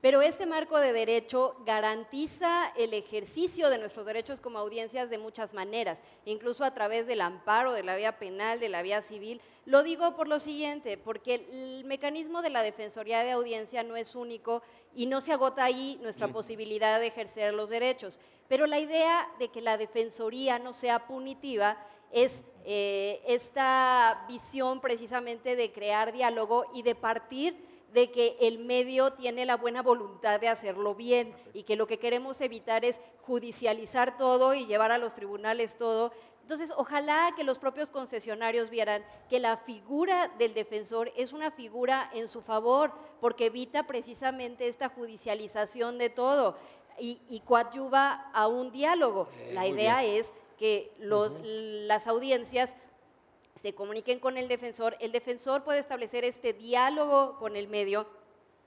pero este marco de derecho garantiza el ejercicio de nuestros derechos como audiencias de muchas maneras, incluso a través del amparo, de la vía penal, de la vía civil. Lo digo por lo siguiente, porque el mecanismo de la defensoría de audiencia no es único y no se agota ahí nuestra posibilidad de ejercer los derechos. Pero la idea de que la defensoría no sea punitiva es esta visión precisamente de crear diálogo y de partir de que el medio tiene la buena voluntad de hacerlo bien y que lo que queremos evitar es judicializar todo y llevar a los tribunales todo. Entonces, ojalá que los propios concesionarios vieran que la figura del defensor es una figura en su favor, porque evita precisamente esta judicialización de todo y coadyuva a un diálogo. La idea es que las audiencias se comuniquen con el defensor puede establecer este diálogo con el medio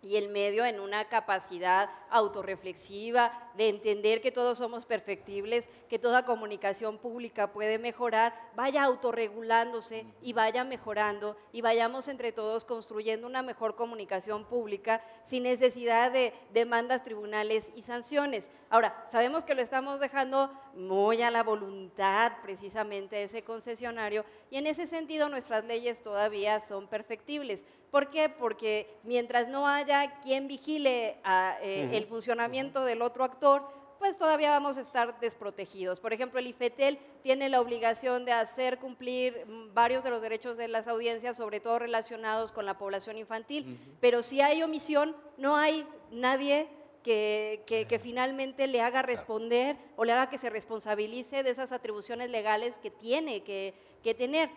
y el medio en una capacidad autorreflexiva de entender que todos somos perfectibles, que toda comunicación pública puede mejorar, vaya autorregulándose y vaya mejorando y vayamos entre todos construyendo una mejor comunicación pública sin necesidad de demandas, tribunales y sanciones. Ahora, sabemos que lo estamos dejando muy a la voluntad precisamente de ese concesionario y en ese sentido nuestras leyes todavía son perfectibles. ¿Por qué? Porque mientras no haya quien vigile el funcionamiento del otro actor, pues todavía vamos a estar desprotegidos. Por ejemplo, el IFETEL tiene la obligación de hacer cumplir varios de los derechos de las audiencias, sobre todo relacionados con la población infantil, pero si hay omisión, no hay nadie que finalmente le haga responder o le haga que se responsabilice de esas atribuciones legales que tiene que tener.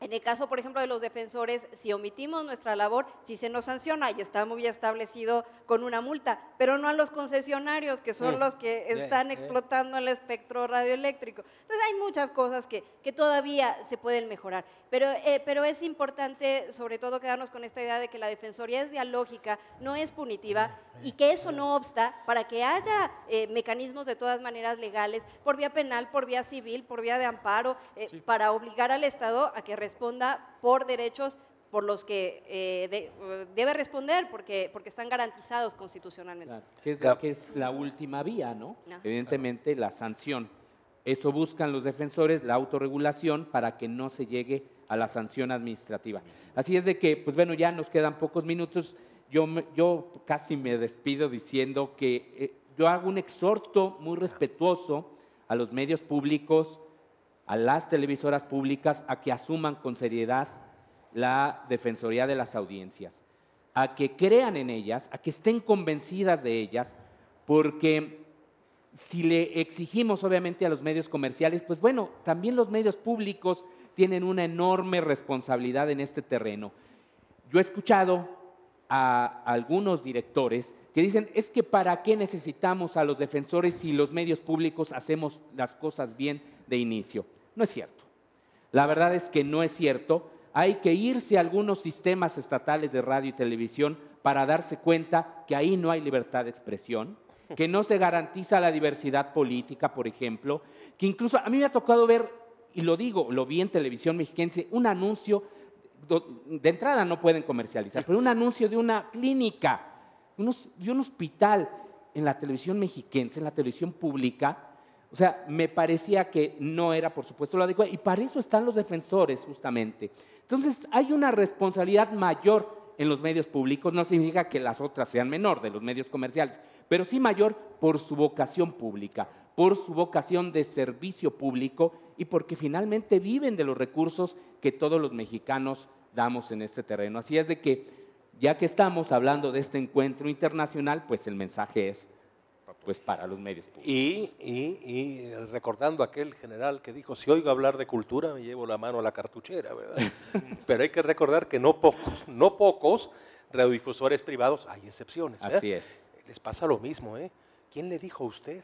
En el caso, por ejemplo, de los defensores, si omitimos nuestra labor, sí se nos sanciona y está muy establecido con una multa, pero no a los concesionarios, que son los que están explotando el espectro radioeléctrico. Entonces, hay muchas cosas que todavía se pueden mejorar, pero es importante, sobre todo, quedarnos con esta idea de que la defensoría es dialógica, no es punitiva y que eso no obsta para que haya mecanismos de todas maneras legales, por vía penal, por vía civil, por vía de amparo, para obligar al Estado a que responda por derechos por los que debe responder, porque están garantizados constitucionalmente. Claro, que es la última vía, ¿no? Evidentemente, la sanción. Eso buscan los defensores, la autorregulación, para que no se llegue a la sanción administrativa. Así es de que, pues bueno, ya nos quedan pocos minutos. Yo casi me despido diciendo que yo hago un exhorto muy respetuoso a los medios públicos, a las televisoras públicas, a que asuman con seriedad la defensoría de las audiencias, a que crean en ellas, a que estén convencidas de ellas, porque si le exigimos obviamente a los medios comerciales, pues bueno, también los medios públicos tienen una enorme responsabilidad en este terreno. Yo he escuchado a algunos directores que dicen, es que ¿para qué necesitamos a los defensores si los medios públicos hacemos las cosas bien de inicio? No es cierto. La verdad es que no es cierto. Hay que irse a algunos sistemas estatales de radio y televisión para darse cuenta que ahí no hay libertad de expresión, que no se garantiza la diversidad política, por ejemplo, que incluso a mí me ha tocado ver, y lo digo, lo vi en Televisión Mexiquense, un anuncio, de entrada no pueden comercializar, pero un anuncio de una clínica, de un hospital en la Televisión Mexiquense, en la televisión pública. O sea, me parecía que no era, por supuesto, lo adecuado, y para eso están los defensores, justamente. Entonces, hay una responsabilidad mayor en los medios públicos, no significa que las otras sean menor de los medios comerciales, pero sí mayor por su vocación pública, por su vocación de servicio público y porque finalmente viven de los recursos que todos los mexicanos damos en este terreno. Así es de que, ya que estamos hablando de este encuentro internacional, pues el mensaje es pues para los medios públicos. Y recordando aquel general que dijo, si oigo hablar de cultura me llevo la mano a la cartuchera, ¿verdad? Pero hay que recordar que no pocos radiodifusores privados, hay excepciones. Así es. Les pasa lo mismo, ¿eh? ¿Quién le dijo a usted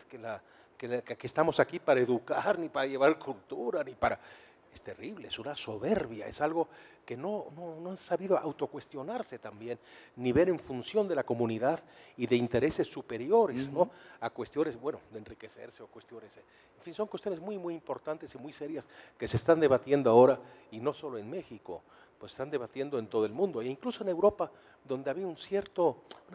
que estamos aquí para educar, ni para llevar cultura, ni para… Es terrible, es una soberbia, es algo que no han sabido autocuestionarse también, ni ver en función de la comunidad y de intereses superiores, ¿no? A cuestiones, bueno, de enriquecerse o cuestiones… En fin, son cuestiones muy, muy importantes y muy serias que se están debatiendo ahora, y no solo en México, pues están debatiendo en todo el mundo, e incluso en Europa, donde había una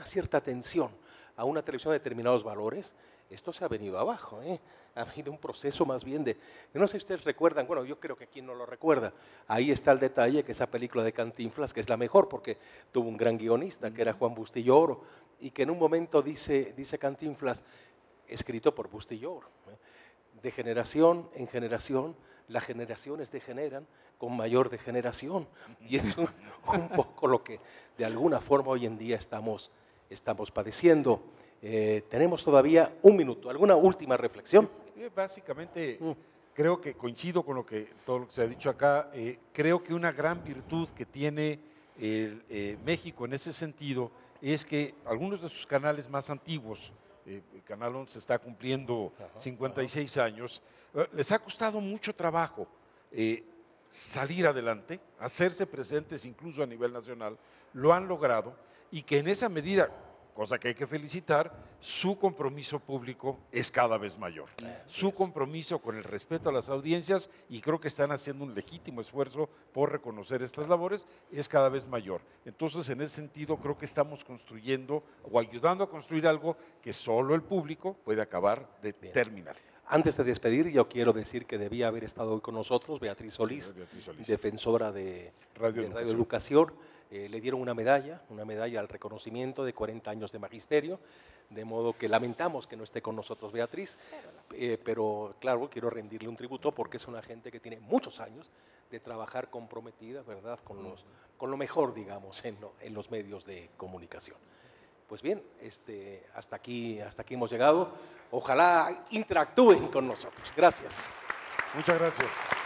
cierta atención a una televisión de determinados valores. Esto se ha venido abajo, ¿eh? Ha habido un proceso más bien de… No sé si ustedes recuerdan, bueno, yo creo que quien no lo recuerda, ahí está el detalle que esa película de Cantinflas, que es la mejor porque tuvo un gran guionista, que era Juan Bustillo Oro, y que en un momento dice Cantinflas, escrito por Bustillo Oro, ¿eh? De generación en generación, las generaciones degeneran con mayor degeneración. Y es un poco lo que de alguna forma hoy en día estamos padeciendo. Tenemos todavía un minuto. ¿Alguna última reflexión? Básicamente, creo que coincido con todo lo que se ha dicho acá. Creo que una gran virtud que tiene México en ese sentido es que algunos de sus canales más antiguos, el Canal 11 está cumpliendo 56 años, les ha costado mucho trabajo salir adelante, hacerse presentes incluso a nivel nacional. Lo han logrado, y que en esa medida… cosa que hay que felicitar, su compromiso público es cada vez mayor. Su compromiso con el respeto a las audiencias, y creo que están haciendo un legítimo esfuerzo por reconocer estas labores, es cada vez mayor. Entonces, en ese sentido, creo que estamos construyendo o ayudando a construir algo que solo el público puede acabar de terminar. Antes de despedir, yo quiero decir que debía haber estado hoy con nosotros Beatriz Solís, sí, Beatriz Solís, defensora de Radioeducación. Le dieron una medalla al reconocimiento de 40 años de magisterio, de modo que lamentamos que no esté con nosotros Beatriz, pero claro, quiero rendirle un tributo porque es una gente que tiene muchos años de trabajar comprometida, ¿verdad?, con lo mejor, digamos, en los medios de comunicación. Pues bien, hasta aquí hemos llegado. Ojalá interactúen con nosotros. Gracias. Muchas gracias.